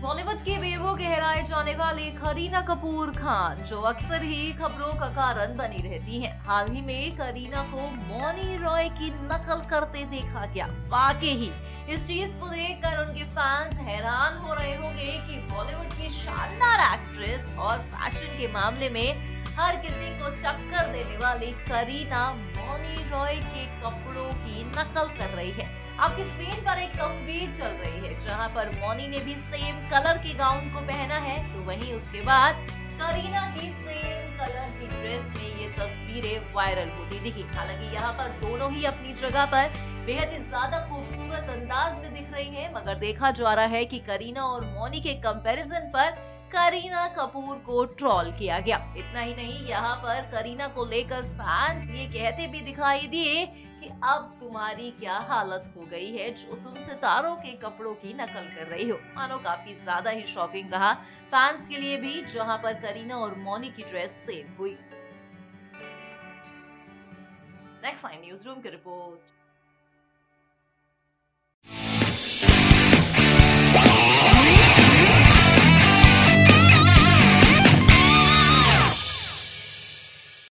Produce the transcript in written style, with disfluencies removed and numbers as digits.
बॉलीवुड की बेबो कहलाए जाने वाली करीना कपूर खान जो अक्सर ही खबरों का कारण बनी रहती हैं। हाल ही में करीना को मौनी रॉय की नकल करते देखा गया। वाकई ही इस चीज को देखकर उनके फैंस हैरान हो रहे होंगे कि बॉलीवुड की शानदार एक्ट्रेस और फैशन के मामले में हर किसी को टक्कर देने वाली करीना मौनी रॉय के कपड़ों की नकल कर रही है। आपकी स्क्रीन पर एक तस्वीर चल रही है जहां पर मौनी ने भी सेम कलर के गाउन को पहना है, तो वहीं उसके बाद करीना की सेम कलर की ड्रेस में ये तस्वीरें वायरल होती दिखी। हालांकि यहाँ पर दोनों ही अपनी जगह पर बेहद ही ज्यादा खूबसूरत अंदाज में दिख रही है, मगर देखा जा रहा है कि करीना और मौनी के कंपेरिजन पर करीना कपूर को ट्रोल किया गया। इतना ही नहीं, यहाँ पर करीना को लेकर फैंस ये कहते भी दिखाई दिए कि अब तुम्हारी क्या हालत हो गई है जो तुम सितारों के कपड़ों की नकल कर रही हो। मानो काफी ज्यादा ही शॉकिंग रहा फैंस के लिए भी, जहाँ पर करीना और मौनी की ड्रेस सेम हुई। नेक्स्ट टाइम न्यूज रूम की रिपोर्ट।